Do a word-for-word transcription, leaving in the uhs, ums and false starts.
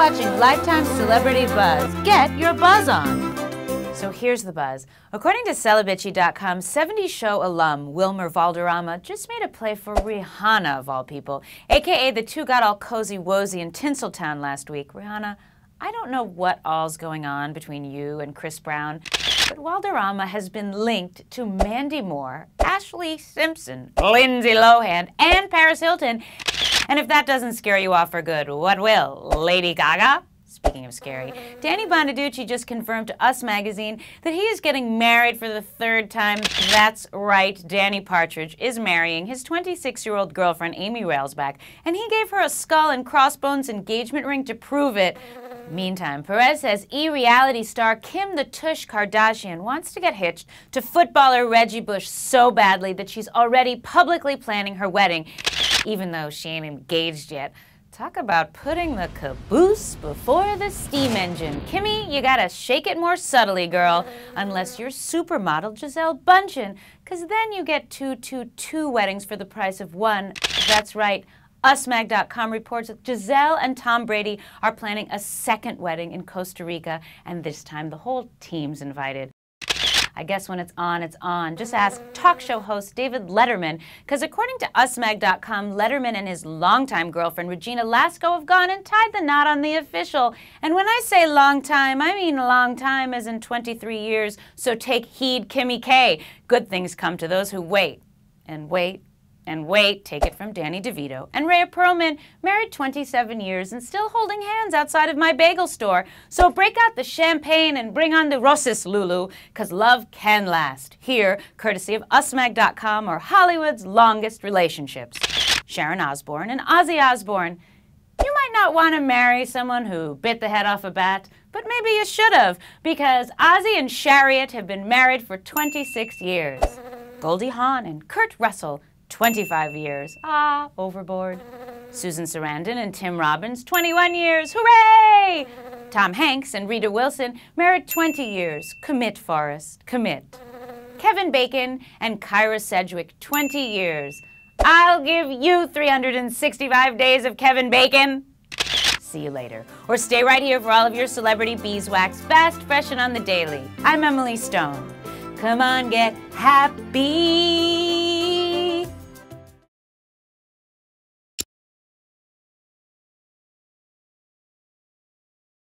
watching Lifetime Celebrity Buzz. Get your buzz on. So here's the buzz. According to Celebitchy dot com, seventies show alum Wilmer Valderrama just made a play for Rihanna, of all people, a k a the two got all cozy-wozy in Tinseltown last week. Rihanna, I don't know what all's going on between you and Chris Brown, but Valderrama has been linked to Mandy Moore, Ashley Simpson, Lindsay Lohan, and Paris Hilton. And if that doesn't scare you off for good, what will? Lady Gaga? Speaking of scary, Danny Bonaduce just confirmed to Us Magazine that he is getting married for the third time. That's right, Danny Partridge is marrying his twenty-six-year-old girlfriend, Amy Railsback, and he gave her a skull and crossbones engagement ring to prove it. Meantime, Perez says E-reality star Kim the Tush Kardashian wants to get hitched to footballer Reggie Bush so badly that she's already publicly planning her wedding, even though she ain't engaged yet. Talk about putting the caboose before the steam engine. Kimmy, you gotta shake it more subtly, girl. Unless you're supermodel Giselle Bundchen, because then you get two, two, two weddings for the price of one. That's right. Us Mag dot com reports that Giselle and Tom Brady are planning a second wedding in Costa Rica, and this time the whole team's invited. I guess when it's on, it's on. Just ask talk show host David Letterman, because according to Us Mag dot com, Letterman and his longtime girlfriend Regina Lasko have gone and tied the knot on the official. And when I say long time, I mean long time as in twenty-three years, so take heed, Kimmy K. Good things come to those who wait, and wait, and wait. Take it from Danny DeVito. And Rhea Perlman, married twenty-seven years and still holding hands outside of my bagel store. So break out the champagne and bring on the roses, Lulu, because love can last. Here, courtesy of Us Mag dot com, or Hollywood's longest relationships. Sharon Osbourne and Ozzy Osbourne. You might not want to marry someone who bit the head off a bat, but maybe you should have, because Ozzy and Chariot have been married for twenty-six years. Goldie Hawn and Kurt Russell, twenty-five years. Ah, overboard. Susan Sarandon and Tim Robbins, twenty-one years. Hooray! Tom Hanks and Rita Wilson, married twenty years. Commit, Forrest, commit. Kevin Bacon and Kyra Sedgwick, twenty years. I'll give you three hundred sixty-five days of Kevin Bacon. See you later. Or stay right here for all of your celebrity beeswax, fast, fresh, and on the daily. I'm Emily Stone. Come on, get happy.